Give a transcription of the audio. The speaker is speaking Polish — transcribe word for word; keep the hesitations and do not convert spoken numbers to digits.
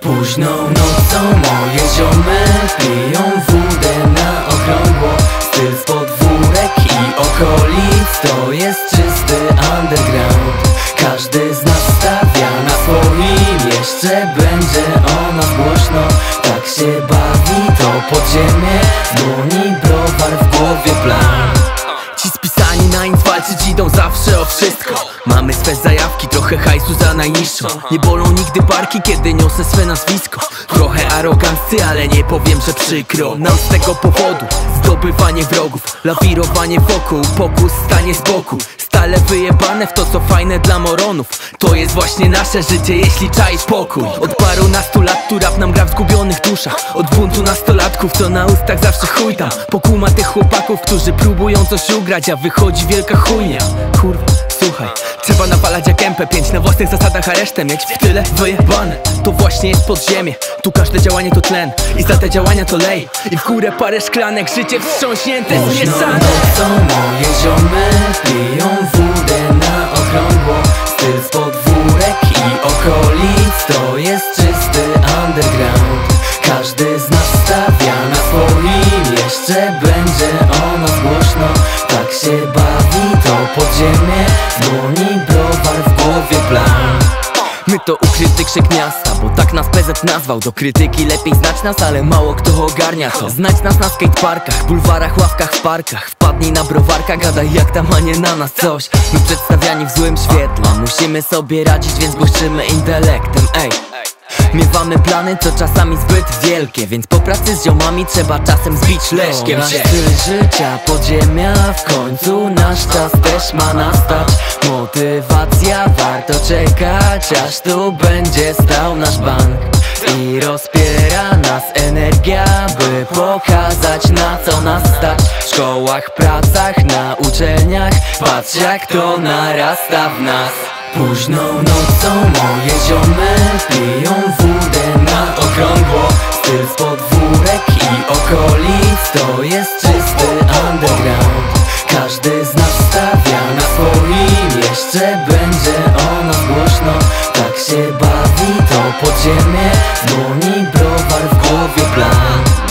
Późną nocą moje ziomy piją wódę na okrągło. Styl z podwórek i okolic to jest czysty underground. Każdy z nas stawia na swoim, jeszcze będzie o nas głośno. Tak się bawi to podziemie, dłoni browar w głowie plan. Ci spisani na nic walczyć idą zawsze o wszystko. Mamy swe zajawki, trochę hajsu za najniższą. Nie bolą nigdy barki, kiedy niosę swe nazwisko. Trochę aroganccy, ale nie powiem, że przykro nam z tego powodu. Zdobywanie wrogów, lawirowanie wokół, pokus stanie z boku. Ale wyjebane w to, co fajne dla moronów. To jest właśnie nasze życie, jeśli czaisz pokój. Od paru nastu lat tu rap nam gra w zgubionych duszach. Od buntu nastolatków, co na ustach zawsze chuj tam. Pokuma tych chłopaków, którzy próbują coś ugrać, a wychodzi wielka chujnia. Kurwa, słuchaj, trzeba napalać jak M P pięć. Na własnych zasadach, a resztę mieć w tyle wyjebane. To właśnie jest podziemie, tu każde działanie to tlen. I za te działania to lej, i w górę parę szklanek. Życie wstrząśnięte, zmieszane. To moje ziomy piją wódę na okrągło. Styl z podwórek i okolic to jest czysty underground. Każdy z nas stawia na swoim, jeszcze będzie o nas głośno. Tak się bawi to podziemie, dłoni browar w głowie plan. My to ukryty krzyk miasta, bo tak nas P Z nazwał. Do krytyki lepiej znać nas, ale mało kto ogarnia to. Znać nas na skateparkach, bulwarach, ławkach, w parkach. Wpadnij na browarka, gadaj jak tam, a nie na nas coś. My przedstawiani w złym świetle, musimy sobie radzić, więc głośczymy intelektem, ej. Miewamy plany, co czasami zbyt wielkie, więc po pracy z ziomami trzeba czasem zbić leszkiem. Nasz styl życia, podziemia, w końcu nasz czas też ma nastać. Motywacja, warto czekać, aż tu będzie stał nasz bank. I rozpiera nas energia, by pokazać na co nas stać. W szkołach, pracach, na uczelniach, patrz jak to narasta w nas. Późną nocą moje ziomy piją wódę na okrągło. Styl z podwórek i okolic to jest czysty underground. Każdy z nas stawia na swoim, jeszcze będzie o nas głośno. Tak się bawi to podziemie, dłoni browar w głowie plan.